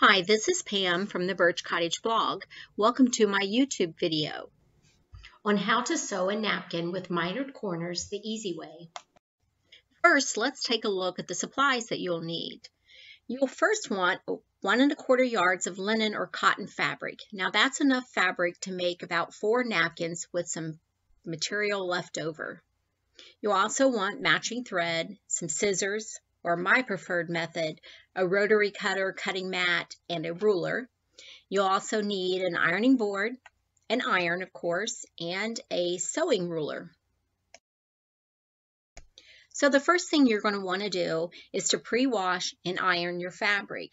Hi, this is Pam from the Birch Cottage blog. Welcome to my YouTube video on how to sew a napkin with mitered corners the easy way. First, let's take a look at the supplies that you'll need. You'll first want 1 1/4 yards of linen or cotton fabric. Now that's enough fabric to make about 4 napkins with some material left over. You'll also want matching thread, some scissors, or my preferred method, a rotary cutter, cutting mat, and a ruler. You'll also need an ironing board, an iron, of course, and a sewing ruler. So the first thing you're going to want to do is to pre-wash and iron your fabric.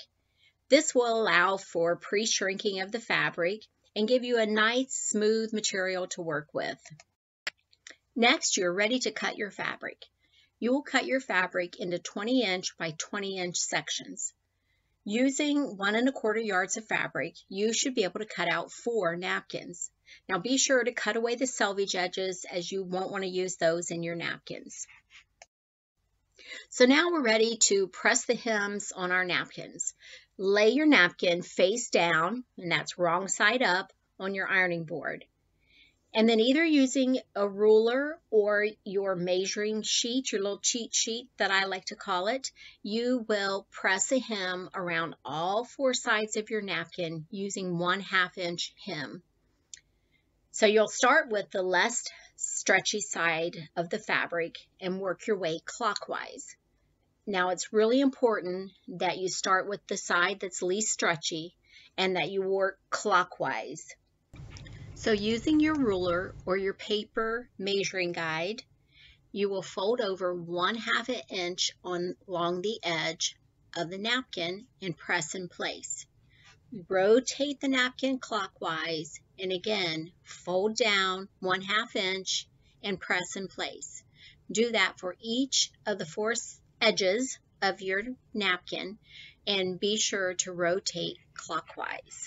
This will allow for pre-shrinking of the fabric and give you a nice, smooth material to work with. Next, you're ready to cut your fabric. You will cut your fabric into 20-inch by 20-inch sections. Using 1 1/4 yards of fabric, you should be able to cut out 4 napkins. Now be sure to cut away the selvage edges, as you won't want to use those in your napkins. So now we're ready to press the hems on our napkins. Lay your napkin face down, and that's wrong side up, on your ironing board. And then either using a ruler or your measuring sheet, your little cheat sheet that I like to call it, you will press a hem around all 4 sides of your napkin using 1/2-inch hem. So you'll start with the less stretchy side of the fabric and work your way clockwise. Now it's really important that you start with the side that's least stretchy and that you work clockwise. So using your ruler or your paper measuring guide, you will fold over 1/2 inch along the edge of the napkin and press in place. Rotate the napkin clockwise and again, fold down 1/2 inch and press in place. Do that for each of the 4 edges of your napkin and be sure to rotate clockwise.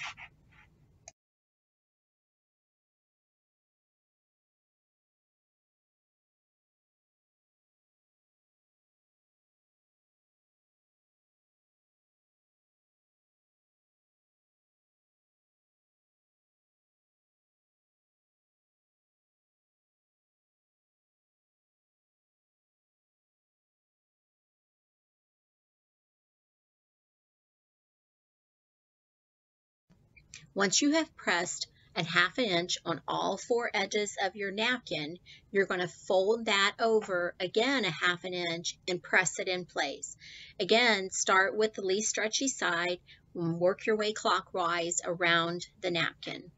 Once you have pressed 1/2 inch on all 4 edges of your napkin, you're going to fold that over again 1/2 inch and press it in place. Again, start with the least stretchy side and work your way clockwise around the napkin.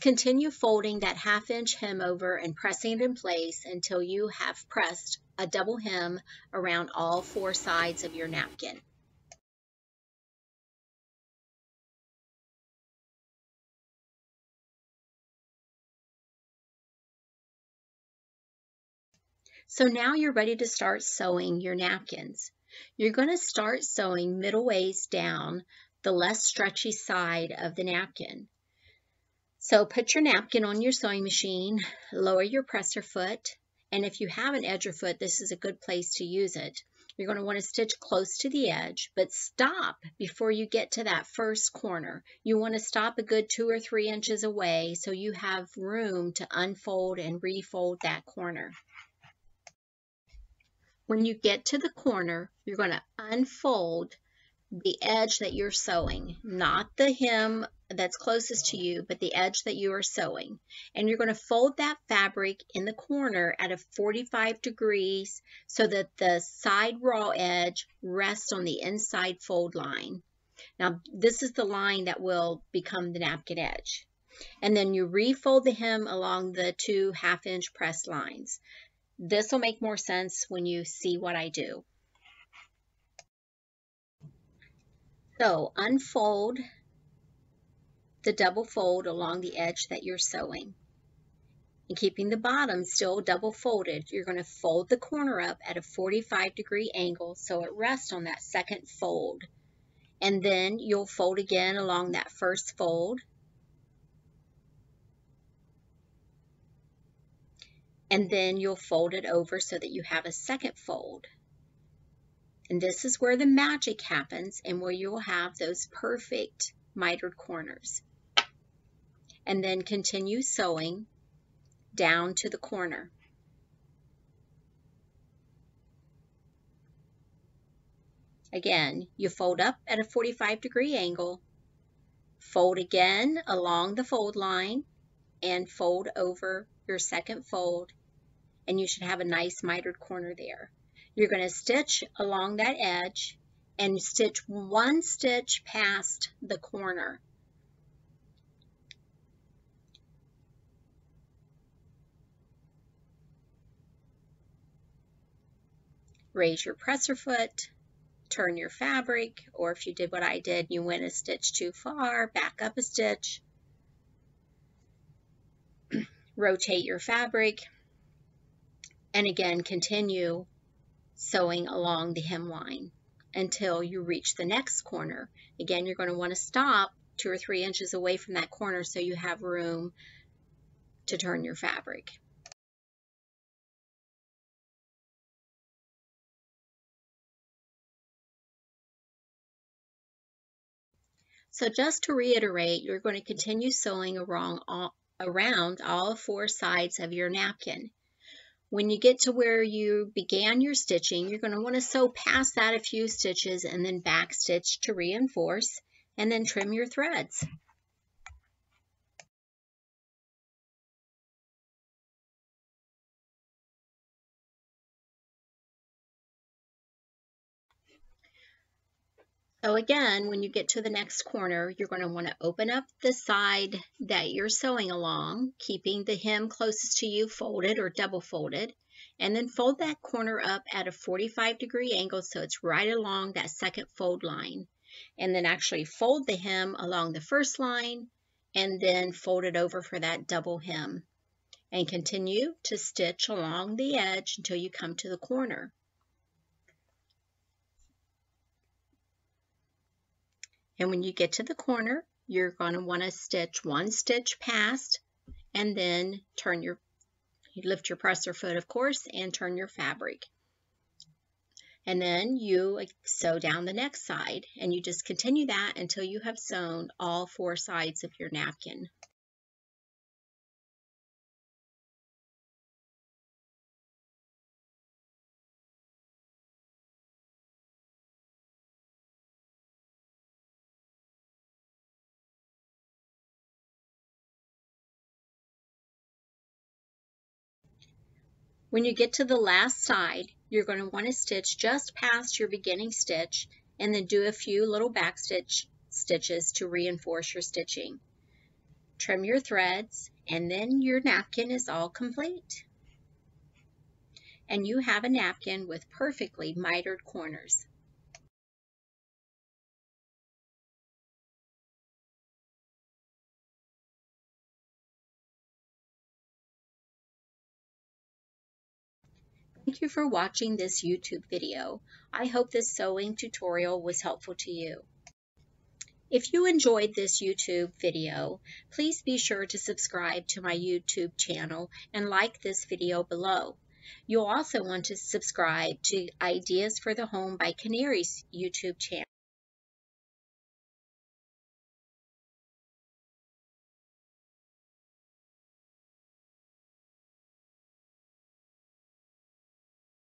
Continue folding that 1/2 inch hem over and pressing it in place until you have pressed a double hem around all 4 sides of your napkin. So now you're ready to start sewing your napkins. You're going to start sewing middle ways down the less stretchy side of the napkin. So put your napkin on your sewing machine, lower your presser foot, and if you have an edger foot, this is a good place to use it. You're going to want to stitch close to the edge, but stop before you get to that first corner. You want to stop a good 2 or 3 inches away so you have room to unfold and refold that corner. When you get to the corner, you're going to unfold the edge that you're sewing, not the hem that's closest to you, but the edge that you are sewing. And you're going to fold that fabric in the corner at a 45 degrees so that the side raw edge rests on the inside fold line. Now, this is the line that will become the napkin edge. and then you refold the hem along the 2 half-inch press lines. This will make more sense when you see what I do. So unfold the double fold along the edge that you're sewing. And keeping the bottom still double folded, you're going to fold the corner up at a 45-degree angle so it rests on that second fold. And then you'll fold again along that first fold. And then you'll fold it over so that you have a second fold. And this is where the magic happens and where you will have those perfect mitered corners. And then continue sewing down to the corner. Again, you fold up at a 45-degree angle, fold again along the fold line, and fold over your second fold, and you should have a nice mitered corner there. You're going to stitch along that edge and stitch one stitch past the corner. Raise your presser foot, turn your fabric, or if you did what I did, you went a stitch too far, back up a stitch, rotate your fabric, and again continue sewing along the hemline until you reach the next corner. Again, you're going to want to stop 2 or 3 inches away from that corner so you have room to turn your fabric. So just to reiterate, you're going to continue sewing around all 4 sides of your napkin. When you get to where you began your stitching, you're going to want to sew past that a few stitches and then back stitch to reinforce, and then trim your threads. So again, when you get to the next corner, you're going to want to open up the side that you're sewing along, keeping the hem closest to you folded or double folded, and then fold that corner up at a 45-degree angle so it's right along that second fold line. And then actually fold the hem along the first line and then fold it over for that double hem. And continue to stitch along the edge until you come to the corner. And when you get to the corner, you're going to want to stitch one stitch past and then lift your presser foot, of course, and turn your fabric. And then you sew down the next side, and you just continue that until you have sewn all 4 sides of your napkin. When you get to the last side, you're going to want to stitch just past your beginning stitch and then do a few little back stitches to reinforce your stitching. Trim your threads, and then your napkin is all complete. And you have a napkin with perfectly mitered corners. Thank you for watching this YouTube video. I hope this sewing tutorial was helpful to you. If you enjoyed this YouTube video, please be sure to subscribe to my YouTube channel and like this video below. You'll also want to subscribe to Ideas for the Home by Canary's YouTube channel.